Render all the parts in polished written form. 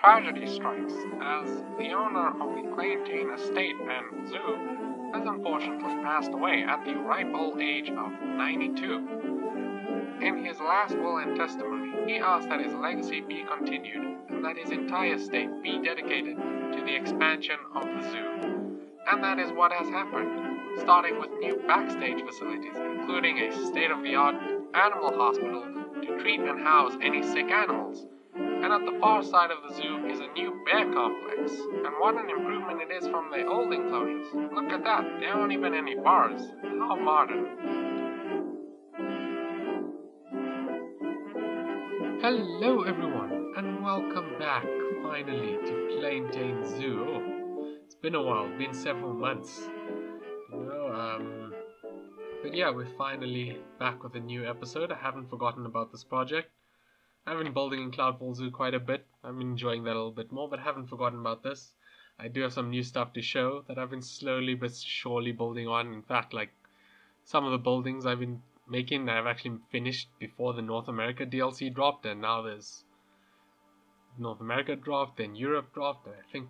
Tragedy strikes, as the owner of the Klein Tuin Estate and Zoo has unfortunately passed away at the ripe old age of 92. In his last will and testimony, he asked that his legacy be continued and that his entire estate be dedicated to the expansion of the zoo. And that is what has happened, starting with new backstage facilities, including a state-of-the-art animal hospital to treat and house any sick animals. And at the far side of the zoo is a new bear complex. And what an improvement it is from the old enclosures. Look at that, there aren't even any bars. How modern. Hello everyone, and welcome back, finally, to Klein Tuin Zoo. Oh, it's been a while, been several months. But yeah, we're finally back with a new episode. I haven't forgotten about this project. I've been building in Cloudfall Zoo quite a bit. I'm enjoying that a little bit more, but I haven't forgotten about this. I do have some new stuff to show that I've been slowly but surely building on. In fact, like, some of the buildings I've been making, I've actually finished before the North America DLC dropped, and now there's North America dropped, then Europe dropped, and I think,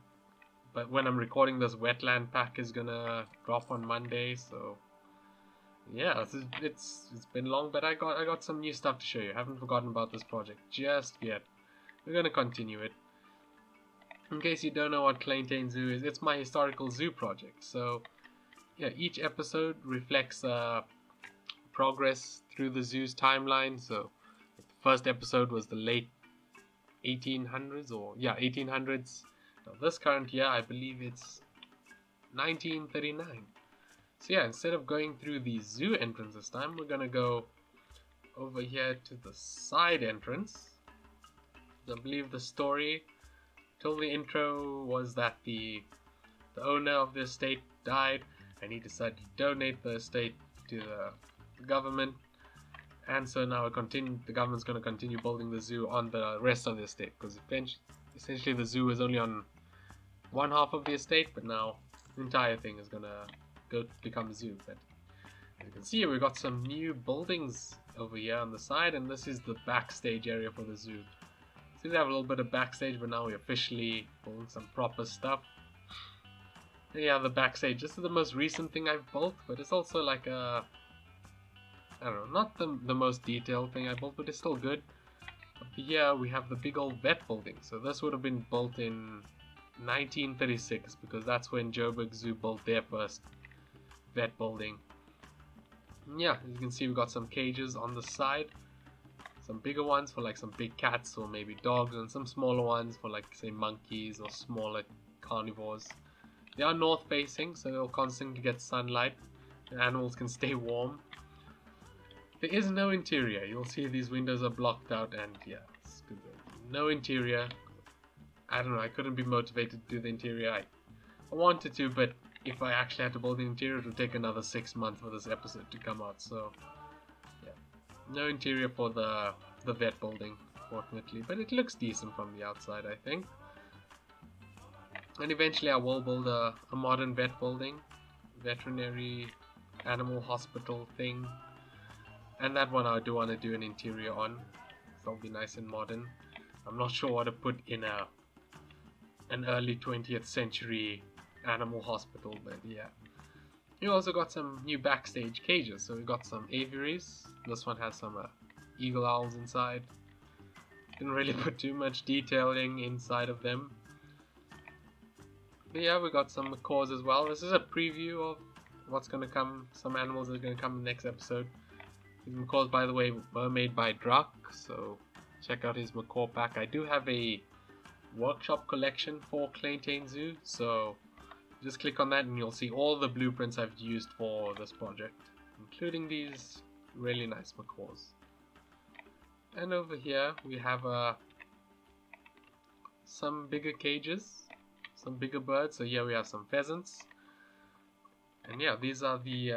but when I'm recording this, Wetland Pack is gonna drop on Monday, so yeah, it's been long, but I got some new stuff to show you. I haven't forgotten about this project just yet. We're gonna continue it. In case you don't know what Klein Tuin Zoo is, it's my historical zoo project. So yeah, each episode reflects progress through the zoo's timeline. So the first episode was the late 1800s, or yeah, 1800s. Now this current year, I believe it's 1939. So yeah, instead of going through the zoo entrance this time, we're gonna go over here to the side entrance. I believe the story told the intro was that the owner of the estate died and he decided to donate the estate to the government. And so now the government's gonna continue building the zoo on the rest of the estate, because essentially the zoo is only on one half of the estate, but now the entire thing is gonna go become a zoo. But as you can see, we've got some new buildings over here on the side, and this is the backstage area for the zoo. So we have a little bit of backstage, but now we're officially building some proper stuff. And yeah, the backstage. This is the most recent thing I've built, but it's also like a, I don't know, not the most detailed thing I built, but it's still good. Over here we have the big old vet building. So this would have been built in 1936, because that's when Joburg Zoo built their first vet building. Yeah, as you can see, we've got some cages on the side, some bigger ones for like some big cats or maybe dogs, and some smaller ones for like, say, monkeys or smaller carnivores. They are north facing, so they'll constantly get sunlight and animals can stay warm. There is no interior. You'll see these windows are blocked out, and yeah, it's good. No interior. I don't know, I couldn't be motivated to do the interior. I wanted to, but if I actually had to build the interior, it would take another 6 months for this episode to come out, so yeah. No interior for the vet building, fortunately, but it looks decent from the outside, I think. And eventually I will build a modern vet building, veterinary animal hospital thing, and that one I do want to do an interior on, so it'll be nice and modern. I'm not sure what to put in an early 20th century animal hospital, but yeah. You also got some new backstage cages. So we've got some aviaries. This one has some eagle owls inside. Didn't really put too much detailing inside of them. But yeah, we got some macaws as well. This is a preview of what's going to come, some animals that are going to come in the next episode. These macaws, by the way, were made by Drac, so check out his macaw pack. I do have a workshop collection for Klein Tuin Zoo, so just click on that and you'll see all the blueprints I've used for this project, including these really nice macaws. And over here we have some bigger cages, some bigger birds. So here we have some pheasants, and yeah, these are the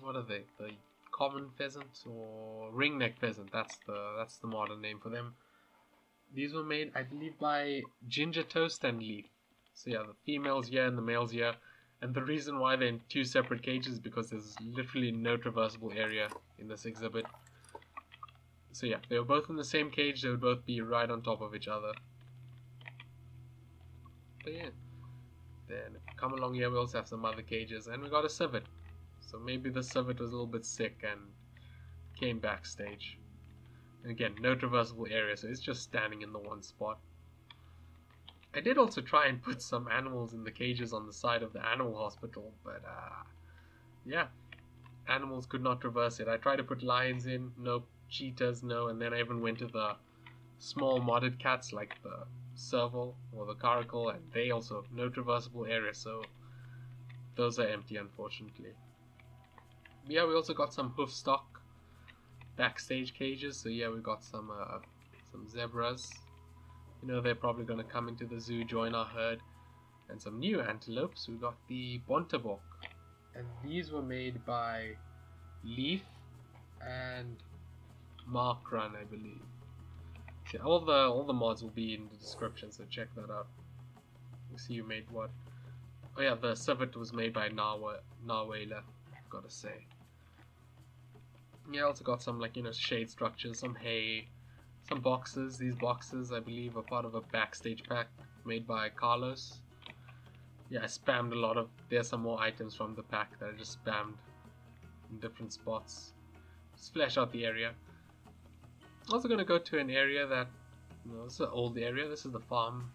what are they? The common pheasant or ringneck pheasant? That's the modern name for them. These were made, I believe, by Ginger Toast and Leaf. So yeah, the females here and the males here. And the reason why they're in two separate cages is because there's literally no traversable area in this exhibit. So yeah, they were both in the same cage, they would both be right on top of each other. But yeah, then come along here, we also have some other cages, and we got a civet. So maybe the civet was a little bit sick and came backstage. And again, no traversable area, so it's just standing in the one spot. I did also try and put some animals in the cages on the side of the animal hospital, but yeah, animals could not traverse it. I tried to put lions in, no, cheetahs, no, and then I even went to the small modded cats like the serval or the caracal, and they also no traversable area, so those are empty, unfortunately. But yeah, we also got some hoof stock backstage cages, so yeah, we got some zebras. You know, they're probably going to come into the zoo, join our herd, and some new antelopes. We got the Bontebok, and these were made by Leaf and Markran, I believe. See, all the mods will be in the description, so check that out. You see who made what. Oh yeah, the civet was made by Narwhaler, I've got to say. Yeah, also got some, like, you know, shade structures, some hay, some boxes. These boxes, I believe, are part of a backstage pack made by Carlos. Yeah, I spammed a lot of... There's some more items from the pack that I just spammed in different spots. Just flesh out the area. Also going to go to an area that, you know, this is an old area. This is the farm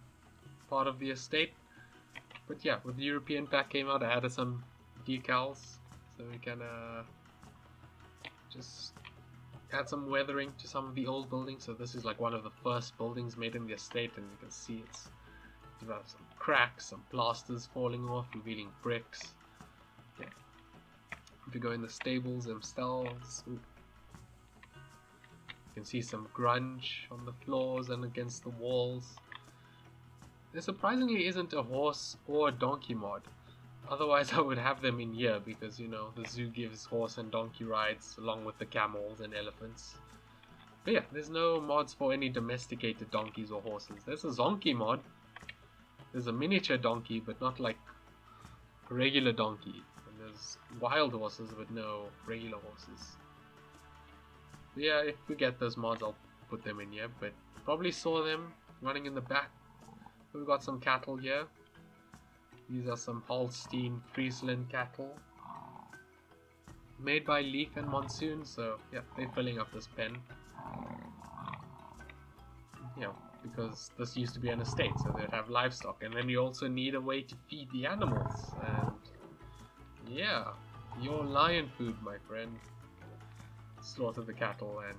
part of the estate. But yeah, when the European pack came out, I added some decals so we can just add some weathering to some of the old buildings. So this is like one of the first buildings made in the estate, and you can see it's developed some cracks, some plasters falling off, revealing bricks. Yeah. If you go in the stables themselves, ooh, you can see some grunge on the floors and against the walls. There surprisingly isn't a horse or a donkey mod, otherwise I would have them in here because, you know, the zoo gives horse and donkey rides along with the camels and elephants. But yeah, there's no mods for any domesticated donkeys or horses. There's a zonkey mod, there's a miniature donkey, but not like a regular donkey. And there's wild horses, but no regular horses. Yeah, if we get those mods, I'll put them in here, but probably saw them running in the back. We've got some cattle here. These are some Holstein Friesland cattle, made by Leaf and Monsoon, so yeah, they're filling up this pen. Yeah, because this used to be an estate, so they'd have livestock, and then you also need a way to feed the animals, and yeah, your lion food, my friend. Slaughter the cattle and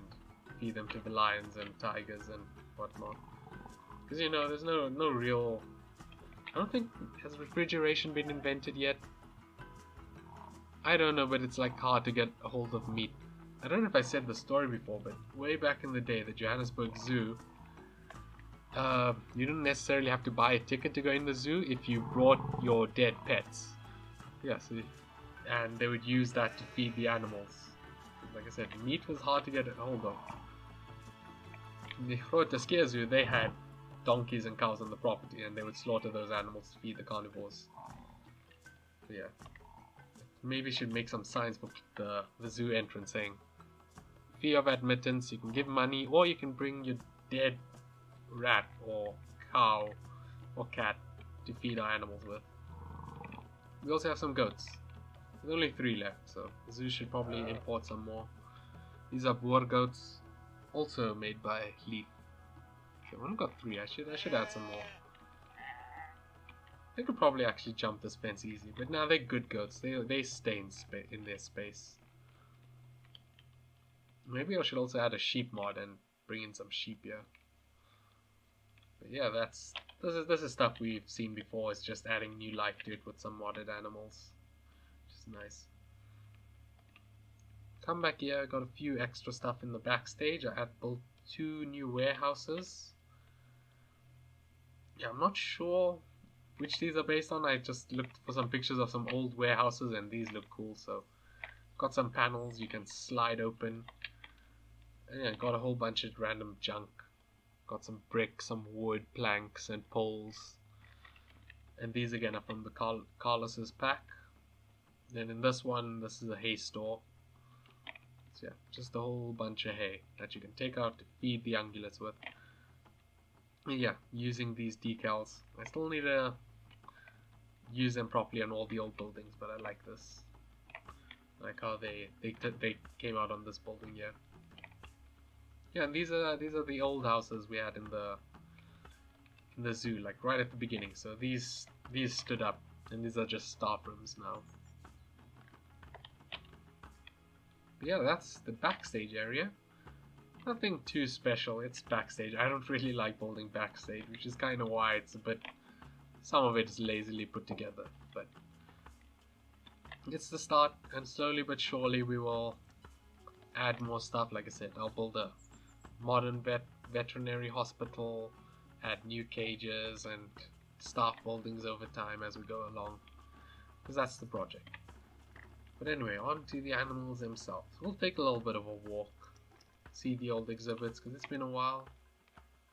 feed them to the lions and tigers and whatnot. Because, you know, there's no real... I don't think... Has refrigeration been invented yet? I don't know, but it's like hard to get a hold of meat. I don't know if I said the story before, but way back in the day, the Johannesburg Zoo, you didn't necessarily have to buy a ticket to go in the zoo if you brought your dead pets. Yeah, so, and they would use that to feed the animals. Like I said, meat was hard to get a hold of. In the Kroetaskia Zoo, they had donkeys and cows on the property, and they would slaughter those animals to feed the carnivores. So yeah. Maybe should make some signs for the zoo entrance saying, fee of admittance, you can give money, or you can bring your dead rat or cow or cat to feed our animals with. We also have some goats. There's only 3 left, so the zoo should probably import some more. These are Boer goats, also made by Leaf. Okay, I've only got 3, I should add some more. They could probably actually jump this fence easy, but now they're good goats. They stay in their space. Maybe I should also add a sheep mod and bring in some sheep here. But yeah, this is stuff we've seen before. It's just adding new life to it with some modded animals. Nice. Come back here, I got a few extra stuff in the backstage. I had built 2 new warehouses. Yeah, I'm not sure which these are based on. I just looked for some pictures of some old warehouses and these look cool, so got some panels you can slide open. And yeah, got a whole bunch of random junk. Got some bricks, some wood, planks and poles. And these again are from the Carlos's pack. Then in this one, this is a hay store. Yeah, just a whole bunch of hay that you can take out to feed the ungulates with. Yeah, using these decals. I still need to use them properly on all the old buildings, but I like this. I like how they came out on this building here. Yeah, and these are the old houses we had in the zoo, like right at the beginning. So these stood up, and these are just staff rooms now. But yeah, that's the backstage area. Nothing too special. It's backstage. I don't really like building backstage, which is kind of why it's a bit. Some of it is lazily put together, but it's the start, and slowly but surely we will add more stuff. Like I said, I'll build a modern veterinary hospital, add new cages and staff buildings over time as we go along, because that's the project. But anyway, on to the animals themselves. We'll take a little bit of a walk, see the old exhibits, because it's been a while.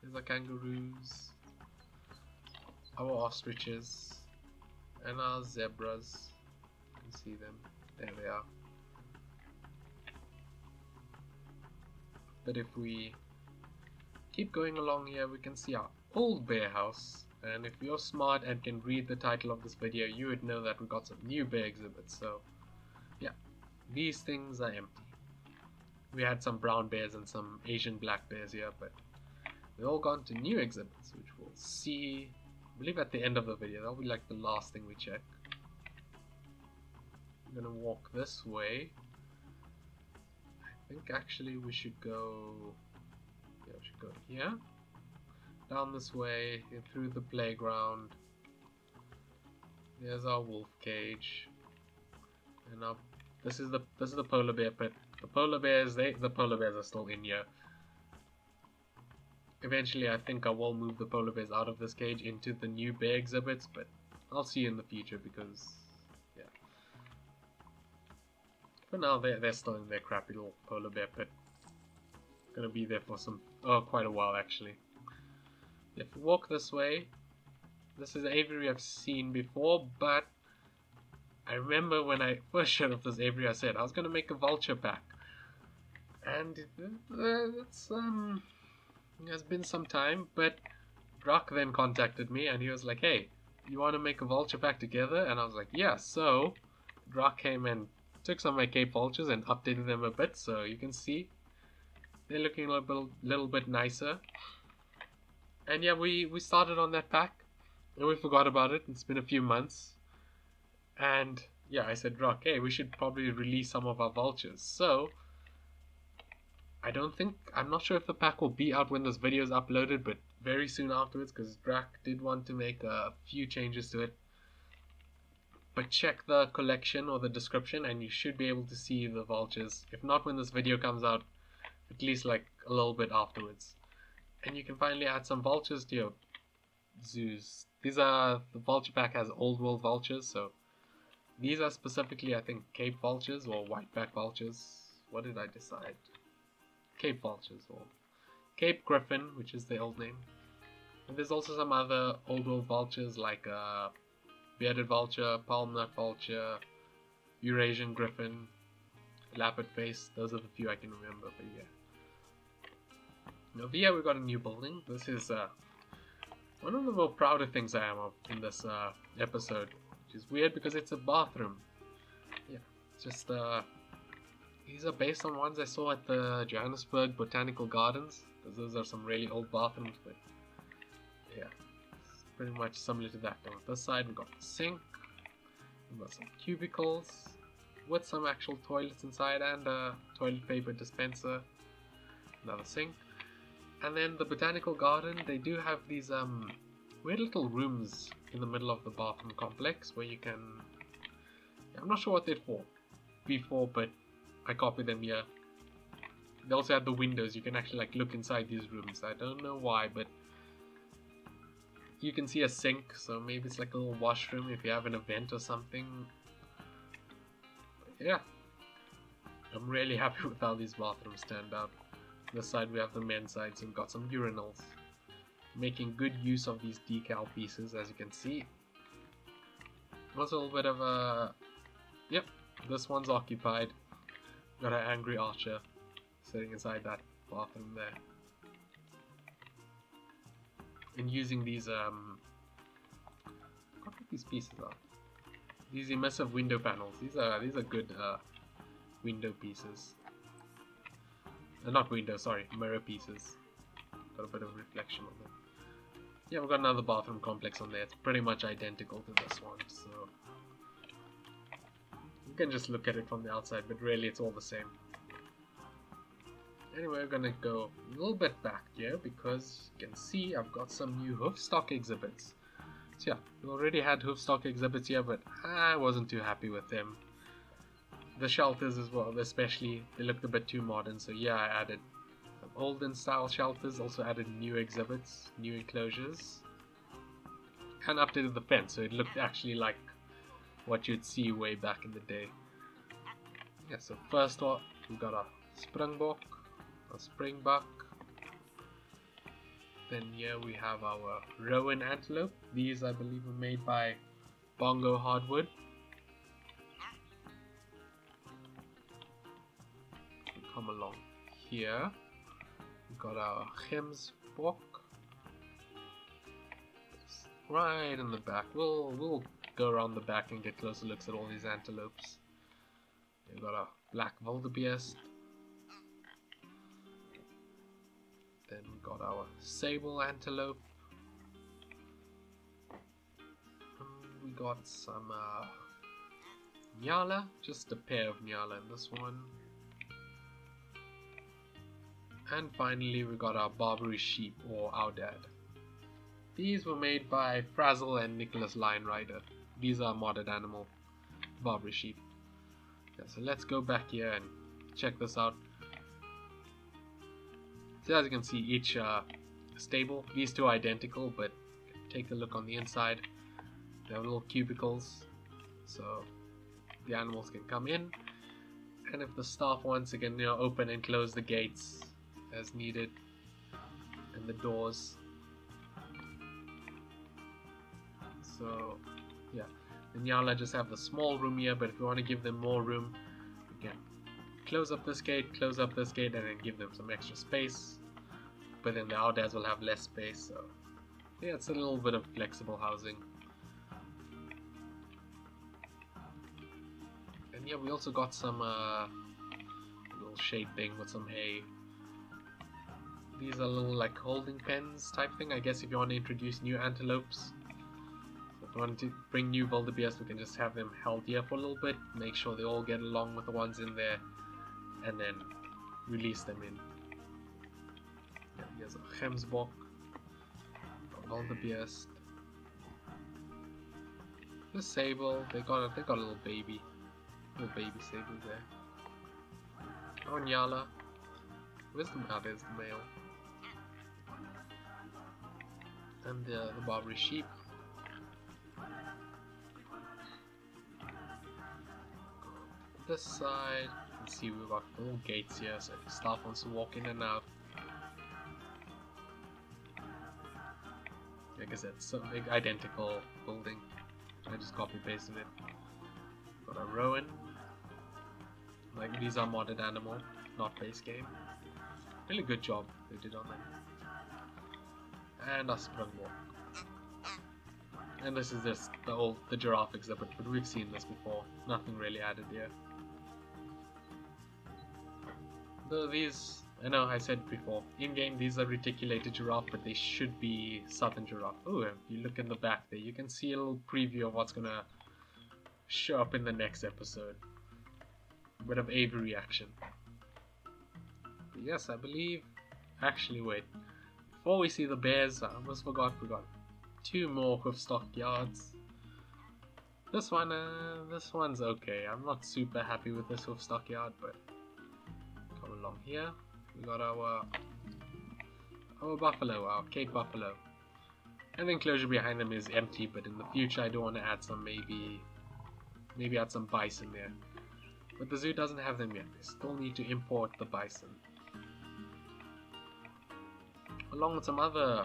There's our kangaroos, our ostriches, and our zebras. You can see them, there they are. But if we keep going along here, we can see our old bear house, and if you're smart and can read the title of this video, you would know that we got some new bear exhibits. So yeah, these things are empty. We had some brown bears and some Asian black bears here, but they're all gone to new exhibits, which we'll see, I believe, at the end of the video. That'll be like the last thing we check. I'm gonna walk this way. I think actually we should go... yeah, we should go here, down this way, through the playground. There's our wolf cage, and our, this is the polar bear pit. The polar bears, the polar bears are still in here. Eventually, I think I will move the polar bears out of this cage into the new bear exhibits, but I'll see you in the future, because yeah. For now, they're still in their crappy little polar bear pit. Gonna be there for some quite a while actually. If we walk this way, this is aviary I've seen before, but I remember when I first showed up this aviary, I said I was gonna make a vulture pack, and it's been some time. But Drac then contacted me, and he was like, "Hey, you want to make a vulture pack together?" And I was like, "Yeah." So Drac came and took some of my Cape vultures and updated them a bit, so you can see. They're looking a little bit nicer. And yeah, we started on that pack, and we forgot about it. It's been a few months. And yeah, I said, Drac, hey, we should probably release some of our vultures. So, I'm not sure if the pack will be out when this video is uploaded, but very soon afterwards, because Drac did want to make a few changes to it. But check the collection or the description, and you should be able to see the vultures. If not when this video comes out, at least like a little bit afterwards. And you can finally add some vultures to your zoos. These are, the vulture pack has old world vultures, so these are specifically, I think, Cape vultures or whiteback vultures. What did I decide? Cape vultures, or Cape griffin, which is the old name. And there's also some other old world vultures like bearded vulture, palm nut vulture, Eurasian griffin, leopard face. Those are the few I can remember, but yeah. Now here we've got a new building. This is one of the more prouder things I am of in this episode, which is weird because it's a bathroom. Yeah, it's just these are based on ones I saw at the Johannesburg Botanical Gardens, because those are some really old bathrooms, but yeah, it's pretty much similar to that. On this side we've got the sink, we've got some cubicles with some actual toilets inside and a toilet paper dispenser, another sink. And then the botanical garden, they do have these weird little rooms in the middle of the bathroom complex where you can, I'm not sure what they're for before, but I copied them here. They also had the windows, you can actually like look inside these rooms. I don't know why, but you can see a sink, so maybe it's like a little washroom if you have an event or something. Yeah, I'm really happy with how these bathrooms turned out. On this side we have the men's side, so we've got some urinals. Making good use of these decal pieces, as you can see. Also a little bit of a... yep, this one's occupied. Got an angry archer sitting inside that bathroom there. And using these, I forgot what these pieces are. These immersive window panels. These are good window pieces. Not window, sorry, mirror pieces. Got a bit of reflection on them. Yeah, we've got another bathroom complex on there. It's pretty much identical to this one, so you can just look at it from the outside, but really it's all the same. Anyway, we're gonna go a little bit back here because you can see I've got some new hoofstock exhibits. So yeah, we already had hoofstock exhibits here, but I wasn't too happy with them. The shelters as well, especially, they looked a bit too modern, so yeah, I added some olden style shelters, also added new exhibits, new enclosures, and updated the fence, so it looked actually like what you'd see way back in the day. Yeah, so first off, we've got our Springbok, our Springbuck. Then here we have our Roan antelope. These I believe were made by Bongo Hardwood. We come along here. We've got our Gemsbok. Right in the back. We'll go around the back and get closer looks at all these antelopes. We've got our black wildebeest. Then we've got our sable antelope. We got some nyala, just a pair of nyala in this one. And finally we got our Barbary sheep, or Aoudad. These were made by Frazzle and Nicholas Lion Rider. These are modded animal Barbary sheep. Yeah, so let's go back here and check this out. So as you can see, each stable, these two are identical, but take a look on the inside. They have little cubicles, so the animals can come in. And if the staff wants, they can open and close the gates as needed, and the doors. So yeah, the Nyala just have the small room here, but if you want to give them more room, you can close up this gate, and then give them some extra space. But then the Aoudads will have less space, so yeah, it's a little bit of flexible housing. And yeah, we also got some little shade thing with some hay. These are little like holding pens type thing, I guess, if you want to introduce new antelopes. So if you want to bring new wildebeest, we can just have them held here for a little bit, make sure they all get along with the ones in there, and then release them in. Yeah, here's a Gemsbok, a wildebeest, the sable. They got a little baby sable there. Oh, Nyala, where's the male? There's the male, and the Barbary sheep. This side. See, we've got little gates here, so if the staff wants to walk in and out. Like I said, it's a big identical building. I just copy pasted it. Got a Rowan. Like, these are modded animal, not base game. Really good job they did on them. And a Springbok. And this is just the giraffe exhibit, but we've seen this before. Nothing really added here. These, I know I said before, in-game these are reticulated giraffe, but they should be southern giraffe. Oh, if you look in the back there, you can see a little preview of what's going to show up in the next episode. A bit of aviary action. But yes, I believe... Actually, wait. Before we see the bears, I almost forgot, we got two more hoofstock yards. This one's okay. I'm not super happy with this hoofstock yard, but... Along here we got our buffalo, our Cape buffalo, and the enclosure behind them is empty, but in the future I do want to add some, maybe add some bison there, but the zoo doesn't have them yet. They still need to import the bison, along with some other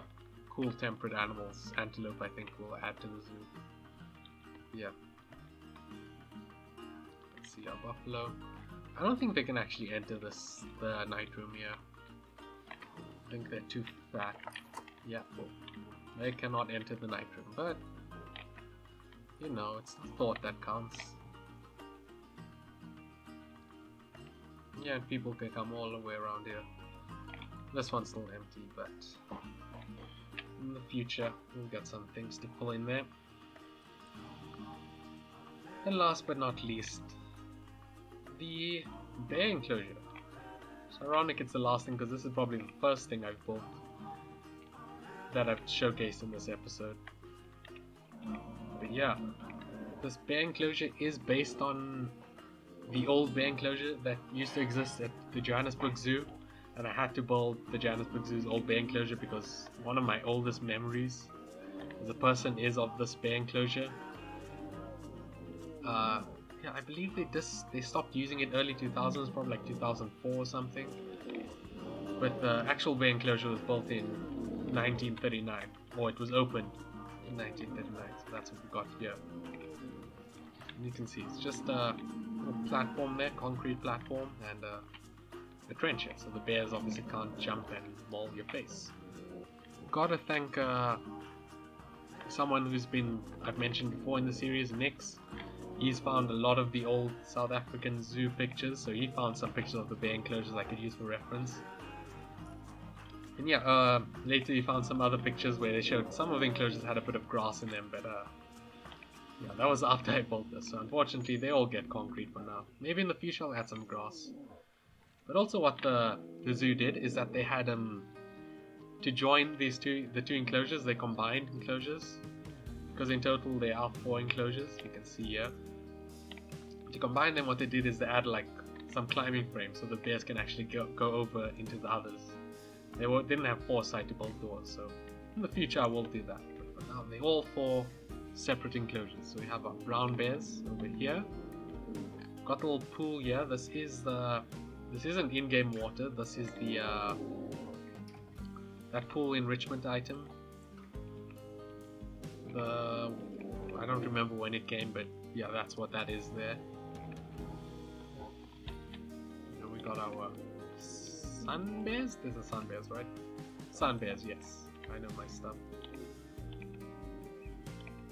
cool temperate animals. Antelope I think we'll add to the zoo. Yeah, let's see, our buffalo. I don't think they can actually enter this the night room here. I think they're too fat. Yeah, well, they cannot enter the night room, but you know, it's the thought that counts. Yeah, and people can come all the way around here. This one's still empty, but in the future we'll get some things to pull in there. And last but not least, the bear enclosure. It's ironic it's the last thing because this is probably the first thing I've built that I've showcased in this episode. But yeah, this bear enclosure is based on the old bear enclosure that used to exist at the Johannesburg Zoo, and I had to build the Johannesburg Zoo's old bear enclosure because one of my oldest memories as a person is of this bear enclosure. Yeah, I believe they stopped using it early 2000s, probably like 2004 or something. But the actual bear enclosure was built in 1939, or it was opened in 1939, so that's what we got here. And you can see it's just a platform there, concrete platform, and a trench here, so the bears obviously can't jump and maul your face. Gotta thank someone who's been, I've mentioned before in the series, Nix. He's found a lot of the old South African zoo pictures, so he found some pictures of the bear enclosures I could use for reference. And yeah, later he found some other pictures where they showed some of the enclosures had a bit of grass in them, but yeah, that was after I built this, so unfortunately they all get concrete for now. Maybe in the future I'll add some grass. But also what the zoo did is that they had, to join these the two enclosures, they combined enclosures, because in total there are 4 enclosures, you can see here. To combine them, what they did is they add like some climbing frames so the bears can actually go over into the others. They didn't have foresight to build doors, so in the future I will do that. But for now they're all 4 separate enclosures. So we have our brown bears over here. Got a little pool here. This is the this isn't in-game water. This is the that pool enrichment item. I don't remember when it came, but yeah, that's what that is there. And we got our sun bears? There's a sun bears, right? Sun bears, yes. I know my stuff.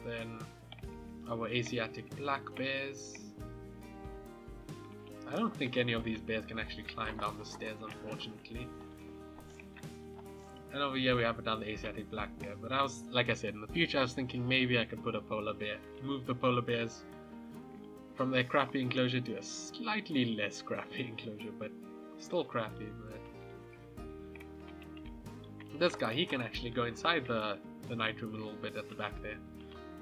Then our Asiatic black bears. I don't think any of these bears can actually climb down the stairs, unfortunately. And over here we have another Asiatic black bear, but I was, like I said, in the future I was thinking maybe I could put a polar bear, move the polar bears from their crappy enclosure to a slightly less crappy enclosure, but still crappy. But this guy, he can actually go inside the night room a little bit at the back there.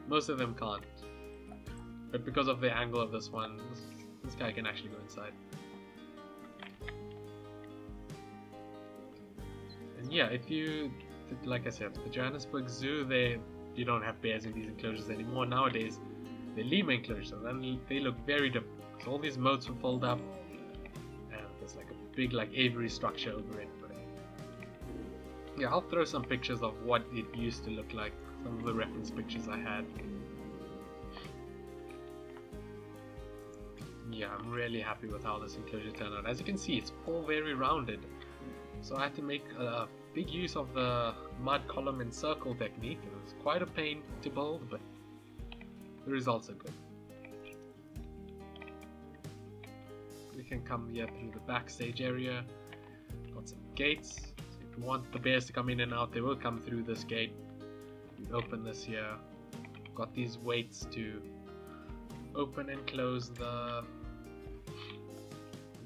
Most of them can't, but because of the angle of this one, this guy can actually go inside. Yeah, if you, like I said, the Johannesburg Zoo, you don't have bears in these enclosures anymore. Nowadays, they leave enclosures and they look very different. So all these moats were filled up, and there's like a big like aviary structure over it. But yeah, I'll throw some pictures of what it used to look like, some of the reference pictures I had. Yeah, I'm really happy with how this enclosure turned out. As you can see, it's all very rounded. So I had to make a big use of the mud column and circle technique. It was quite a pain to build, but the results are good. We can come here through the backstage area. Got some gates. So if you want the bears to come in and out, they will come through this gate. You open this here. Got these weights to open and close the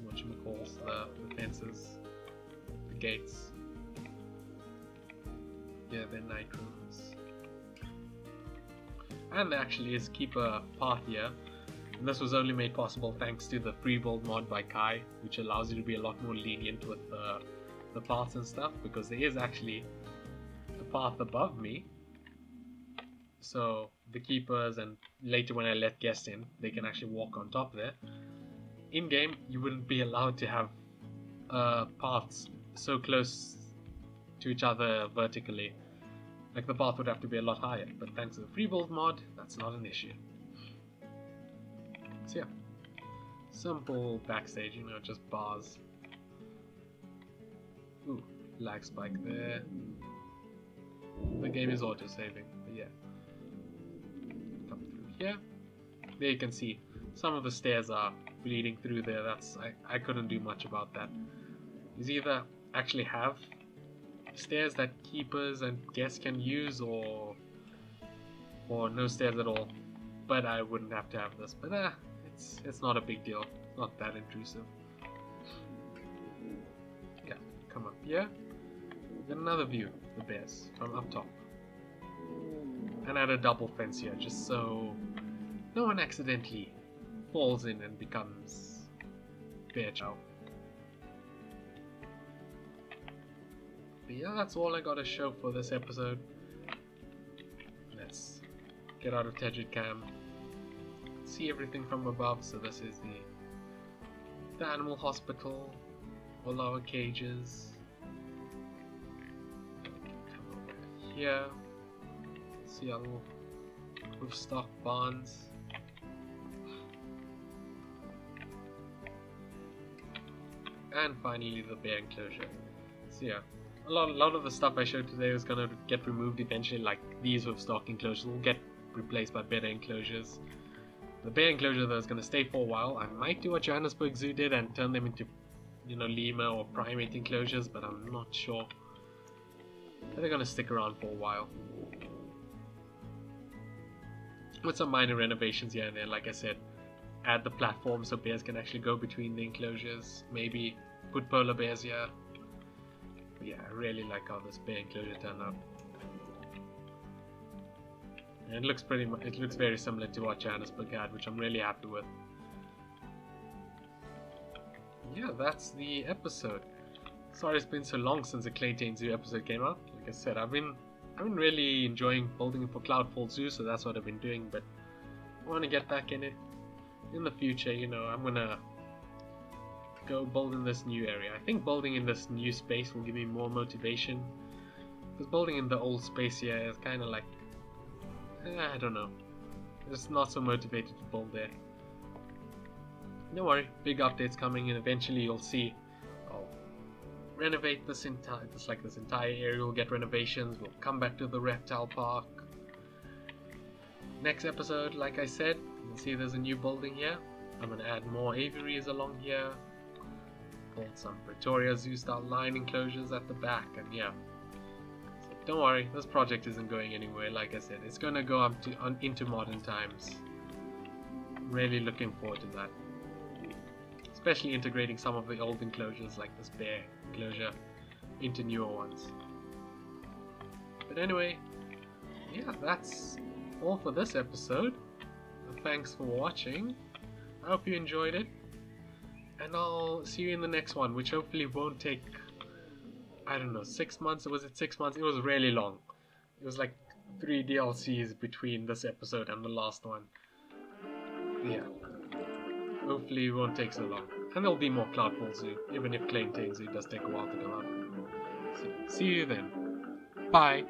whatchamacalls, the fences. Gates. Yeah, they're night rooms. And there actually is keep a path here. And this was only made possible thanks to the free build mod by Kai, which allows you to be a lot more lenient with the paths and stuff, because there is actually a path above me. So the keepers, and later when I let guests in, they can actually walk on top there. In game, you wouldn't be allowed to have paths so close to each other vertically, like the path would have to be a lot higher, but thanks to the free build mod, that's not an issue. So yeah, Simple backstage, you know, just bars. Ooh, lag spike there. The game is auto-saving, but yeah. Come through here. There you can see some of the stairs are bleeding through there. That's I couldn't do much about that. You either actually have stairs that keepers and guests can use, or no stairs at all. But I wouldn't have to have this. But it's not a big deal. It's not that intrusive. Yeah, come up here. Get another view of the bears from up top. And add a double fence here, just so no one accidentally falls in and becomes bear chow. But yeah, that's all I gotta show for this episode. Let's get out of Tegid Cam. See everything from above. So this is the animal hospital, all our cages. Come over here. See our little roofstock barns. And finally the bear enclosure. So yeah, a lot of the stuff I showed today is going to get removed eventually, like these roofstock enclosures will get replaced by better enclosures. The bear enclosure though is going to stay for a while. I might do what Johannesburg Zoo did and turn them into, you know, lemur or primate enclosures, but I'm not sure. They're going to stick around for a while. With some minor renovations here and there, like I said. Add the platform so bears can actually go between the enclosures. Maybe put polar bears here. But yeah, I really like how this bear enclosure turned out. And it looks pretty much, it looks very similar to what Johannesburg had, which I'm really happy with. Yeah, that's the episode. Sorry it's been so long since the Klein Tuin Zoo episode came out. Like I said, I've been really enjoying building for Cloudfall Zoo, so that's what I've been doing. But I want to get back in it. In the future, you know, I'm gonna go build in this new area. I think building in this new space will give me more motivation, because building in the old space here is kind of like, I don't know, I'm just not so motivated to build there. Don't worry, big updates coming, and eventually you'll see. I'll renovate this entire area. We'll get renovations. We'll come back to the reptile park. Next episode, like I said. You can see there's a new building here. I'm going to add more aviaries along here. Build some Pretoria Zoo style line enclosures at the back, and yeah. So don't worry, this project isn't going anywhere. Like I said, it's going to go up to into modern times. I'm really looking forward to that. Especially integrating some of the old enclosures like this bear enclosure into newer ones. But anyway, yeah, that's all for this episode. Thanks for watching. I hope you enjoyed it, and I'll see you in the next one, which hopefully won't take, I don't know, 6 months. Was it 6 months? It was really long. It was like 3 DLCs between this episode and the last one. Yeah, hopefully it won't take so long, and there'll be more Cloudfall Zoo, even if Klein Tuin Zoo does take a while to come out. So, see you then. Bye.